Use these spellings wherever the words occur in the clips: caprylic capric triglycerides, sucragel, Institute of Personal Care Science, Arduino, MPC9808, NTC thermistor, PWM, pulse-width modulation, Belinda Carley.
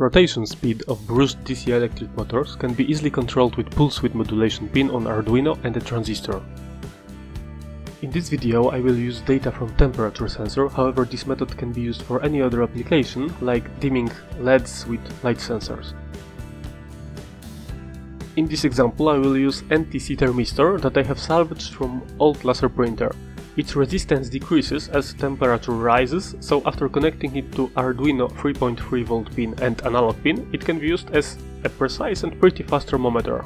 Rotation speed of Bruce DC electric motors can be easily controlled with pulse-width modulation pin on Arduino and a transistor. In this video I will use data from temperature sensor, however this method can be used for any other application, like dimming LEDs with light sensors. In this example I will use NTC thermistor that I have salvaged from old laser printer. Its resistance decreases as temperature rises, so after connecting it to Arduino 3.3V pin and analog pin, it can be used as a precise and pretty fast thermometer.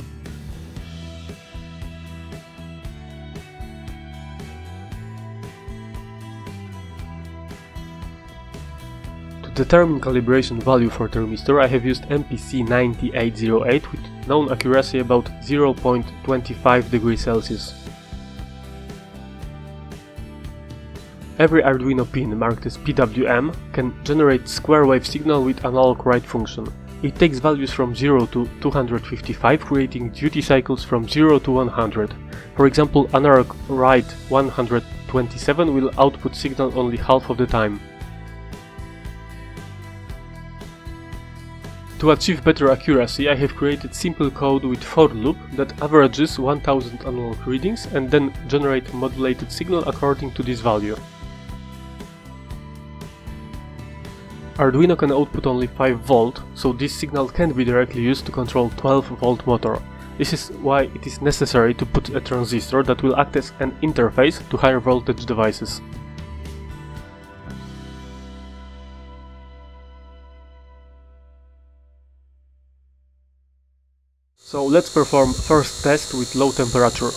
To determine calibration value for thermistor, I have used MPC9808 with known accuracy about 0.25 degrees Celsius. Every Arduino pin marked as PWM can generate square wave signal with analog write function. It takes values from 0 to 255, creating duty cycles from 0 to 100. For example, analog write 127 will output signal only half of the time. To achieve better accuracy, I have created simple code with for loop that averages 1000 analog readings and then generates modulated signal according to this value. Arduino can output only 5V, so this signal can be directly used to control 12V motor. This is why it is necessary to put a transistor that will act as an interface to higher voltage devices. So let's perform first test with low temperature.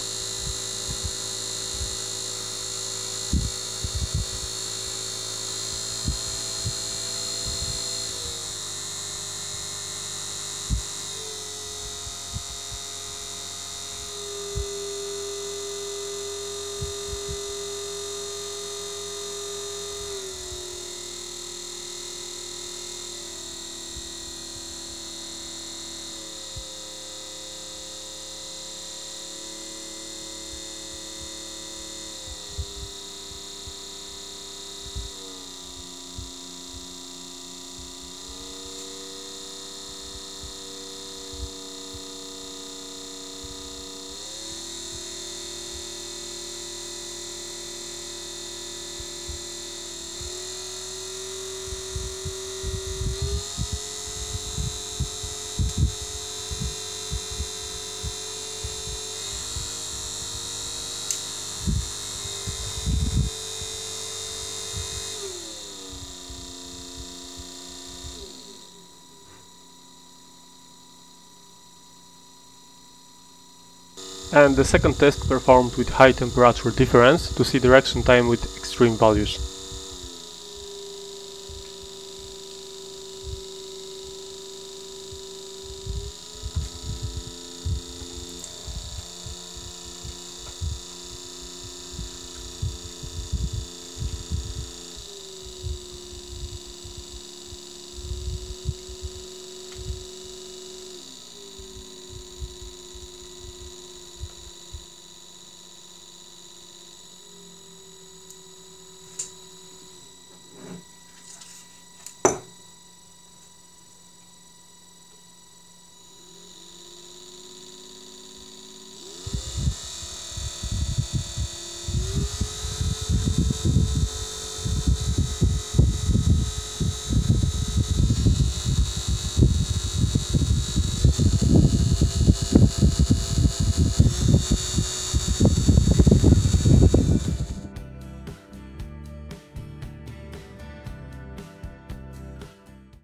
And the second test performed with high temperature difference to see the reaction time with extreme values.